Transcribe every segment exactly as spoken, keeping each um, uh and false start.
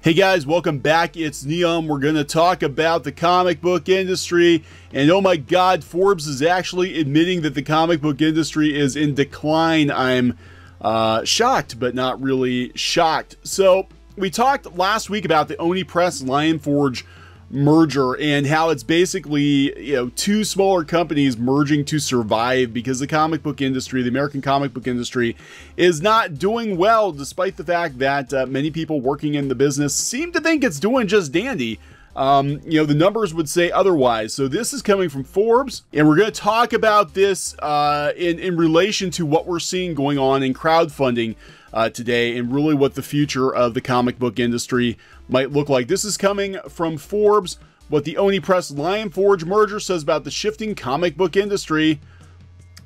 Hey guys, welcome back. It's Neon. We're going to talk about the comic book industry. And oh my god, Forbes is actually admitting that the comic book industry is in decline. I'm uh, shocked, but not really shocked. So we talked last week about the Oni Press Lionforge merger and how it's basically, you know, two smaller companies merging to survive because the comic book industry, the American comic book industry, is not doing well, despite the fact that uh, many people working in the business seem to think it's doing just dandy. Um, you know, the numbers would say otherwise. So this is coming from Forbes, and we're going to talk about this uh, in, in relation to what we're seeing going on in crowdfunding uh, today and really what the future of the comic book industry might look like. This is coming from Forbes, what the Oni Press Lionforge merger says about the shifting comic book industry.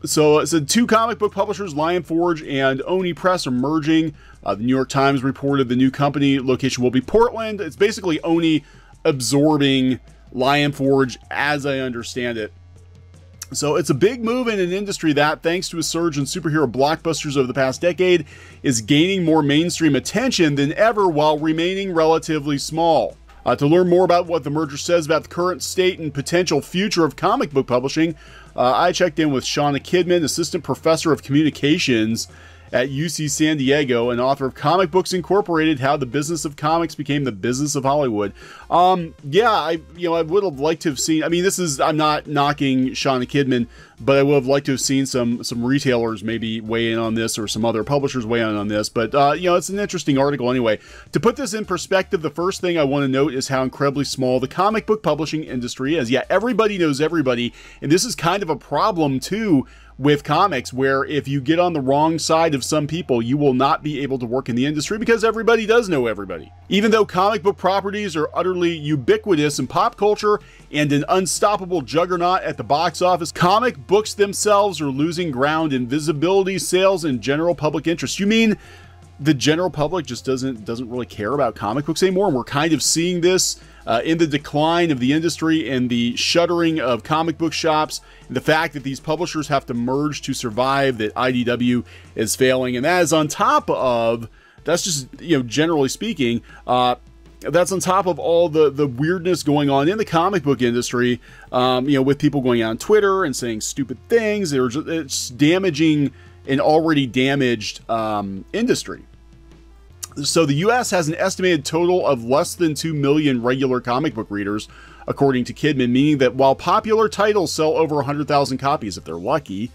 So it said two comic book publishers, Lionforge and Oni Press, are merging. Uh, the New York Times reported the new company location will be Portland. It's basically Oni absorbing Lionforge, as I understand it. So it's a big move in an industry that, thanks to a surge in superhero blockbusters over the past decade, is gaining more mainstream attention than ever while remaining relatively small. Uh, to learn more about what the merger says about the current state and potential future of comic book publishing, uh, I checked in with Shauna Kidman, assistant professor of communications at U C San Diego and author of Comic Books Incorporated, How the Business of Comics Became the Business of Hollywood. Um, yeah, I, you know, I would have liked to have seen, I mean, this is, I'm not knocking Shauna Kidman, but I would have liked to have seen some, some retailers maybe weigh in on this, or some other publishers weigh in on this, but uh, you know, it's an interesting article anyway. To put this in perspective, the first thing I want to note is how incredibly small the comic book publishing industry is. Yeah, everybody knows everybody, and this is kind of a problem too with comics, where if you get on the wrong side of some people, you will not be able to work in the industry because everybody does know everybody. Even though comic book properties are utterly ubiquitous in pop culture and an unstoppable juggernaut at the box office, comic books themselves are losing ground in visibility, sales, and general public interest. You mean the general public just doesn't doesn't really care about comic books anymore? And we're kind of seeing this Uh, in the decline of the industry and the shuttering of comic book shops, and the fact that these publishers have to merge to survive, that I D W is failing, and that is on top of, that's just, you know, generally speaking, uh, that's on top of all the, the weirdness going on in the comic book industry, um, you know, with people going on Twitter and saying stupid things. They're just, it's damaging an already damaged um, industry. So the U S has an estimated total of less than two million regular comic book readers, according to Kidman, meaning that while popular titles sell over one hundred thousand copies if they're lucky,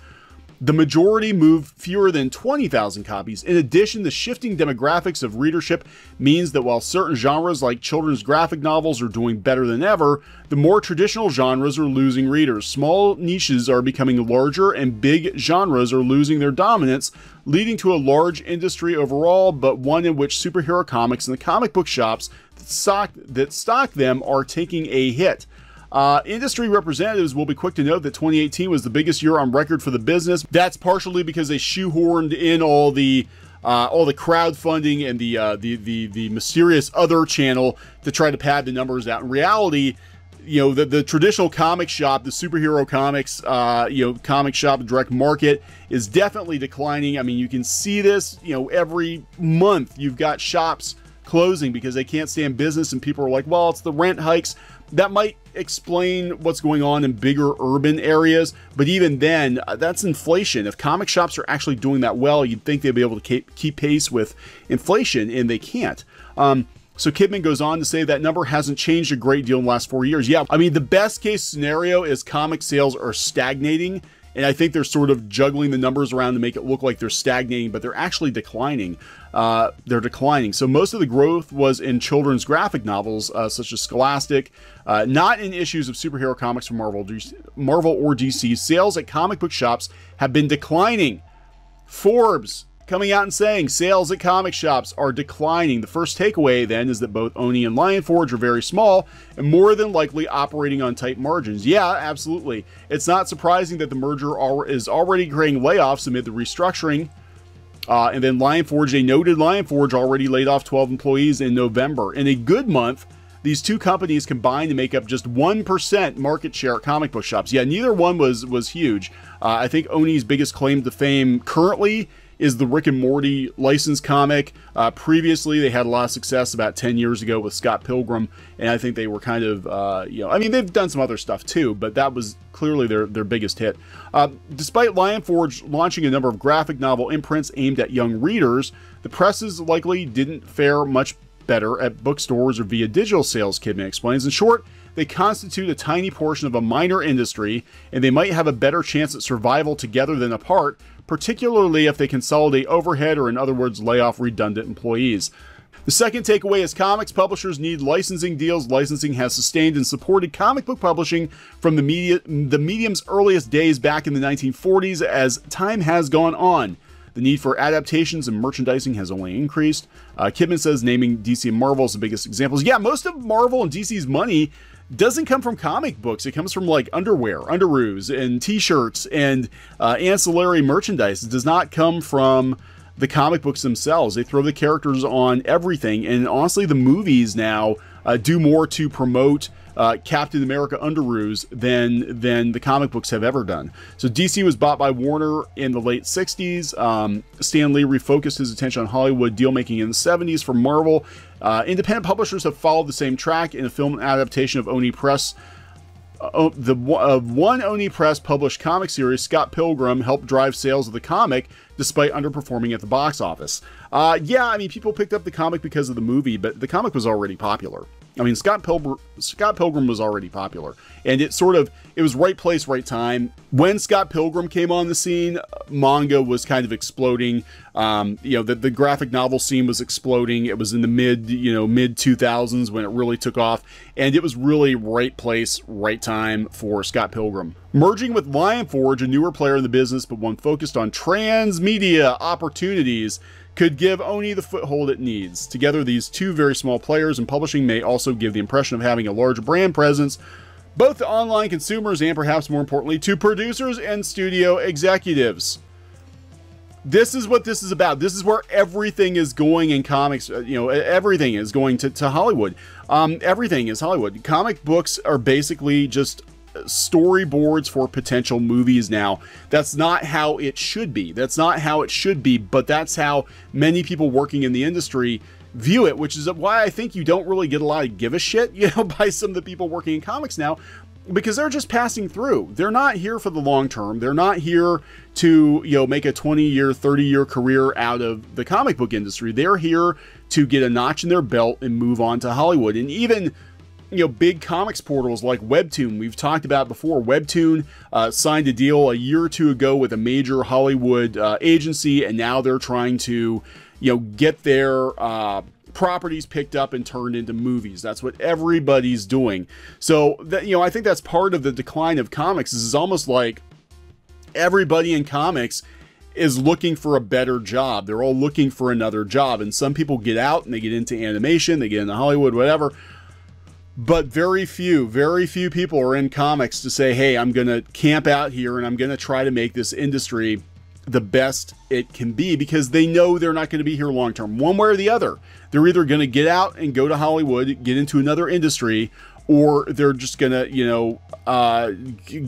the majority move fewer than twenty thousand copies. In addition, the shifting demographics of readership means that while certain genres like children's graphic novels are doing better than ever, the more traditional genres are losing readers. Small niches are becoming larger and big genres are losing their dominance, leading to a large industry overall, but one in which superhero comics and the comic book shops that stock, that stock them are taking a hit. Uh, industry representatives will be quick to note that twenty eighteen was the biggest year on record for the business. That's partially because they shoehorned in all the uh, all the crowdfunding and the, uh, the the the mysterious other channel to try to pad the numbers out. In reality, you know, the the traditional comic shop, the superhero comics, uh, you know, comic shop direct market is definitely declining. I mean, you can see this. You know, every month you've got shops closing because they can't stay in business, and people are like, "Well, it's the rent hikes." That might explain what's going on in bigger urban areas, but even then, that's inflation. If comic shops are actually doing that well, you'd think they'd be able to keep, keep pace with inflation, and they can't. Um, so Kidman goes on to say that number hasn't changed a great deal in the last four years. Yeah, I mean, the best case scenario is comic sales are stagnating, and I think they're sort of juggling the numbers around to make it look like they're stagnating, but they're actually declining. Uh, they're declining. So most of the growth was in children's graphic novels, uh, such as Scholastic, uh, not in issues of superhero comics from Marvel, Marvel or D C. Sales at comic book shops have been declining. Forbes coming out and saying sales at comic shops are declining. The first takeaway then is that both Oni and Lionforge are very small and more than likely operating on tight margins. Yeah, absolutely. It's not surprising that the merger is already creating layoffs amid the restructuring. Uh, and then Lionforge, they noted Lionforge already laid off twelve employees in November. In a good month, these two companies combined to make up just one percent market share at comic book shops. Yeah, neither one was was huge. Uh, I think Oni's biggest claim to fame currently is the Rick and Morty licensed comic. Uh, previously, they had a lot of success about ten years ago with Scott Pilgrim, and I think they were kind of, uh, you know, I mean, they've done some other stuff too, but that was clearly their, their biggest hit. Uh, despite Lionforge launching a number of graphic novel imprints aimed at young readers, the presses likely didn't fare much better at bookstores or via digital sales, Kidman explains. In short, they constitute a tiny portion of a minor industry, and they might have a better chance at survival together than apart, particularly if they consolidate overhead or, in other words, lay off redundant employees. The second takeaway is comics publishers need licensing deals. Licensing has sustained and supported comic book publishing from the, media, the medium's earliest days back in the nineteen forties as time has gone on. The need for adaptations and merchandising has only increased. Uh, Kipman says, naming D C and Marvel as the biggest examples. Yeah, most of Marvel and D C's money doesn't come from comic books. It comes from like underwear, underoos, and t-shirts and uh, ancillary merchandise. It does not come from the comic books themselves. They throw the characters on everything. And honestly, the movies now uh, do more to promote Uh, Captain America underoos than than the comic books have ever done. So D C was bought by Warner in the late sixties. Um, Stan Lee refocused his attention on Hollywood deal making in the seventies for Marvel. Uh, independent publishers have followed the same track in a film adaptation of Oni Press. Uh, the uh, one Oni Press published comic series, Scott Pilgrim, helped drive sales of the comic despite underperforming at the box office. Uh, yeah, I mean, people picked up the comic because of the movie, but the comic was already popular. I mean, Scott Pilgrim, Scott Pilgrim was already popular, and it sort of, it was right place, right time. When Scott Pilgrim came on the scene, manga was kind of exploding. Um, you know, the, the graphic novel scene was exploding. It was in the mid, you know, mid two thousands when it really took off, and it was really right place, right time for Scott Pilgrim. Merging with Lionforge, a newer player in the business, but one focused on transmedia opportunities, could give Oni the foothold it needs. Together, these two very small players in publishing may also give the impression of having a large brand presence, both to online consumers and, perhaps more importantly, to producers and studio executives. This is what this is about. This is where everything is going in comics. You know, everything is going to, to Hollywood. Um, everything is Hollywood. Comic books are basically just storyboards for potential movies now. That's not how it should be. That's not how it should be, but that's how many people working in the industry view it, which is why I think you don't really get a lot of give a shit, you know, by some of the people working in comics now, because they're just passing through. They're not here for the long term. They're not here to, you know, make a twenty year, thirty year career out of the comic book industry. They're here to get a notch in their belt and move on to Hollywood. And even, you know, big comics portals like Webtoon, we've talked about before. Webtoon uh, signed a deal a year or two ago with a major Hollywood uh, agency, and now they're trying to, you know, get their uh, properties picked up and turned into movies. That's what everybody's doing. So, that, you know, I think that's part of the decline of comics. This is almost like everybody in comics is looking for a better job. They're all looking for another job, and some people get out and they get into animation, they get into Hollywood, whatever. But very few, very few people are in comics to say, hey, I'm going to camp out here and I'm going to try to make this industry the best it can be, because they know they're not going to be here long term. One way or the other, they're either going to get out and go to Hollywood, get into another industry, or they're just going to, you know, uh,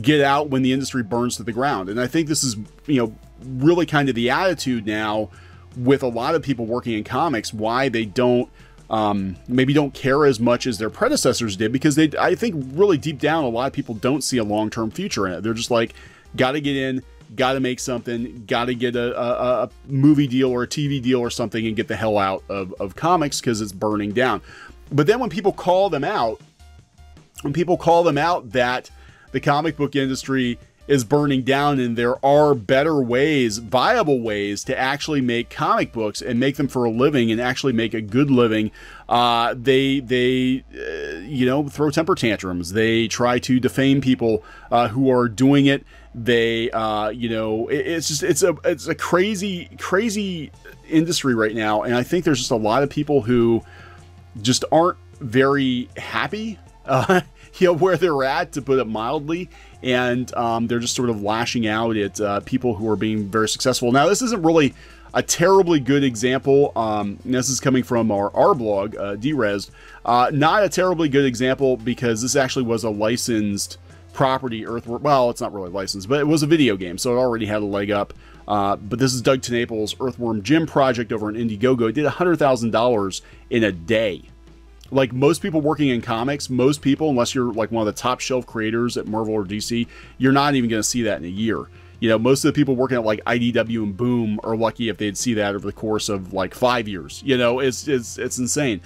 get out when the industry burns to the ground. And I think this is, you know, really kind of the attitude now with a lot of people working in comics, why they don't, Um, maybe don't care as much as their predecessors did, because they, I think really deep down, a lot of people don't see a long-term future in it. They're just like, got to get in, got to make something, got to get a, a, a movie deal or a T V deal or something and get the hell out of, of comics because it's burning down. But then when people call them out, when people call them out that the comic book industry is burning down and there are better ways, viable ways to actually make comic books and make them for a living and actually make a good living, Uh, they, they uh, you know, throw temper tantrums. They try to defame people uh, who are doing it. They, uh, you know, it, it's just, it's a, it's a crazy, crazy industry right now. And I think there's just a lot of people who just aren't very happy, uh, you know, where they're at, to put it mildly. And um, they're just sort of lashing out at uh, people who are being very successful. Now, this isn't really a terribly good example. Um, this is coming from our, our blog, uh, D-Rez. Uh, not a terribly good example, because this actually was a licensed property, Earthworm. Well, it's not really licensed, but it was a video game, so it already had a leg up. Uh, but this is Doug TenNapel's Earthworm Jim project over on Indiegogo. It did one hundred thousand dollars in a day. Like most people working in comics, most people, unless you're like one of the top shelf creators at Marvel or D C, you're not even going to see that in a year. You know, most of the people working at like I D W and Boom are lucky if they'd see that over the course of like five years. You know, it's it's it's insane.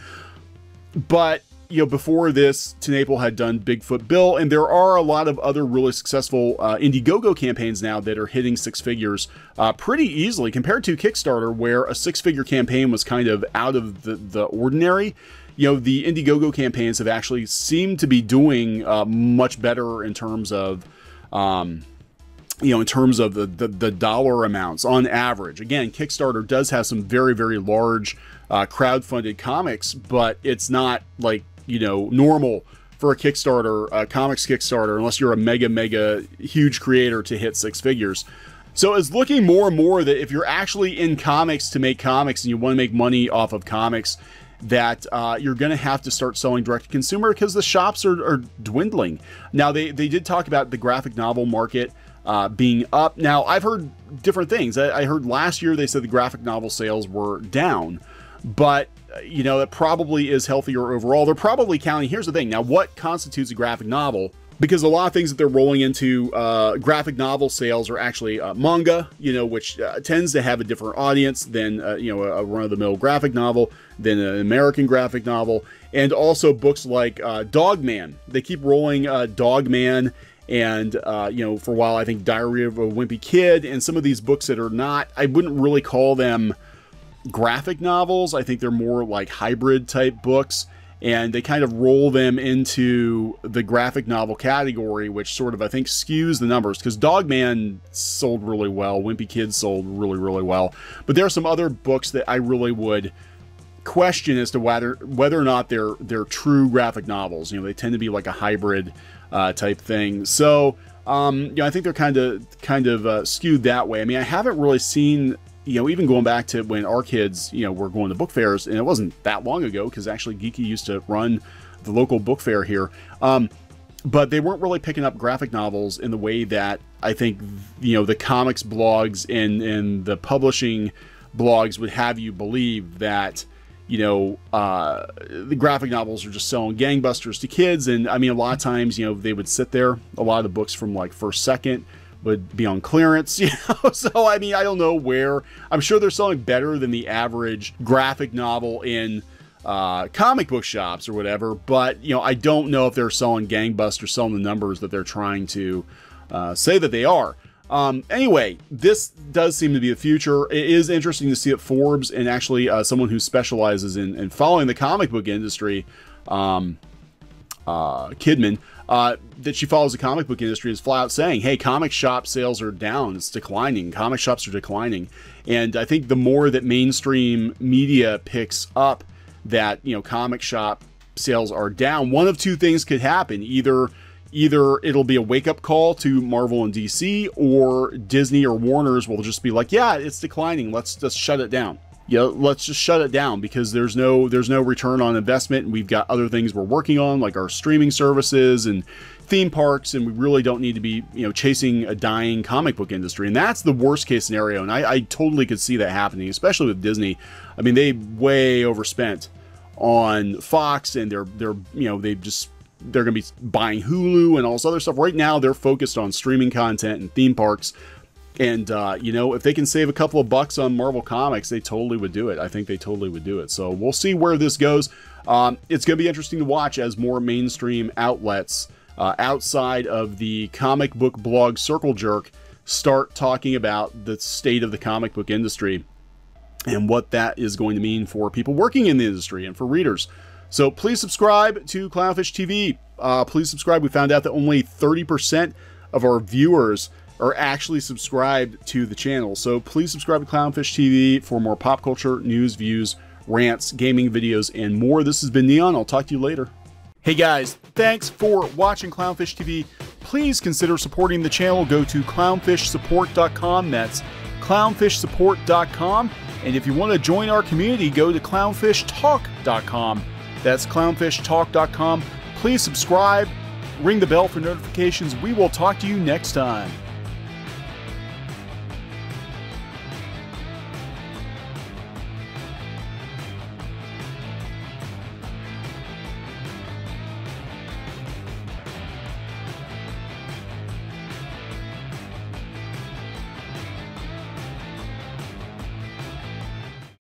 But you know, before this, TenNapel had done Bigfoot Bill, and there are a lot of other really successful uh, Indiegogo campaigns now that are hitting six figures uh, pretty easily compared to Kickstarter, where a six-figure campaign was kind of out of the, the ordinary. You know, the Indiegogo campaigns have actually seemed to be doing uh, much better in terms of, um, you know, in terms of the, the, the dollar amounts on average. Again, Kickstarter does have some very, very large uh, crowdfunded comics, but it's not like, you know, normal for a Kickstarter, a comics Kickstarter, unless you're a mega, mega huge creator to hit six figures. So it's looking more and more that if you're actually in comics to make comics and you want to make money off of comics, that uh, you're going to have to start selling direct to consumer because the shops are, are dwindling. Now, they, they did talk about the graphic novel market uh, being up. Now, I've heard different things. I, I heard last year they said the graphic novel sales were down, but you know, that probably is healthier overall. They're probably counting, here's the thing, now what constitutes a graphic novel? Because a lot of things that they're rolling into uh, graphic novel sales are actually uh, manga, you know, which uh, tends to have a different audience than, uh, you know, a, a run-of-the-mill graphic novel, than an American graphic novel, and also books like uh, Dog Man. They keep rolling uh, Dog Man and, uh, you know, for a while, I think Diary of a Wimpy Kid, and some of these books that are not, I wouldn't really call them graphic novels. I think they're more like hybrid type books, and they kind of roll them into the graphic novel category, which sort of, I think, skews the numbers, because Dog Man sold really well, Wimpy Kid sold really, really well, but there are some other books that I really would question as to whether whether or not they're they're true graphic novels. You know, they tend to be like a hybrid uh, type thing. So um, you know, I think they're kind of kind of uh, skewed that way. I mean, I haven't really seen, you know, even going back to when our kids, you know, were going to book fairs, and it wasn't that long ago because actually Geeky used to run the local book fair here. Um, but they weren't really picking up graphic novels in the way that I think, you know, the comics blogs and, and the publishing blogs would have you believe that, you know, uh, the graphic novels are just selling gangbusters to kids. And I mean, a lot of times, you know, they would sit there, a lot of the books from like First Second would be on clearance, you know. So I mean, I don't know where. I'm sure they're selling better than the average graphic novel in uh, comic book shops or whatever. But you know, I don't know if they're selling gangbusters, selling the numbers that they're trying to uh, say that they are. Um, anyway, this does seem to be the future. It is interesting to see that Forbes and actually uh, someone who specializes in, in following the comic book industry, um, uh, Kidman. Uh, that she follows the comic book industry is flat out saying, hey, comic shop sales are down. It's declining. Comic shops are declining. And I think the more that mainstream media picks up that, you know, comic shop sales are down, one of two things could happen. Either, either it'll be a wake up call to Marvel and D C, or Disney or Warner's will just be like, yeah, it's declining. Let's just shut it down. Yeah, let's just shut it down because there's no there's no return on investment. And we've got other things we're working on, like our streaming services and theme parks, and we really don't need to be, you know, chasing a dying comic book industry. And that's the worst case scenario. And I, I totally could see that happening, especially with Disney. I mean, they way overspent on Fox, and they're they're you know they just they're going to be buying Hulu and all this other stuff. Right now, they're focused on streaming content and theme parks. And, uh, you know, if they can save a couple of bucks on Marvel Comics, they totally would do it. I think they totally would do it. So we'll see where this goes. Um, it's going to be interesting to watch as more mainstream outlets uh, outside of the comic book blog circle jerk start talking about the state of the comic book industry and what that is going to mean for people working in the industry and for readers. So please subscribe to Clownfish T V. Uh, please subscribe. We found out that only thirty percent of our viewers are actually subscribed to the channel. So please subscribe to Clownfish T V for more pop culture, news, views, rants, gaming videos, and more. This has been Neon. I'll talk to you later. Hey guys, thanks for watching Clownfish T V. Please consider supporting the channel. Go to clownfish support dot com. That's clownfish support dot com. And if you want to join our community, go to clownfish talk dot com. That's clownfish talk dot com. Please subscribe, ring the bell for notifications. We will talk to you next time.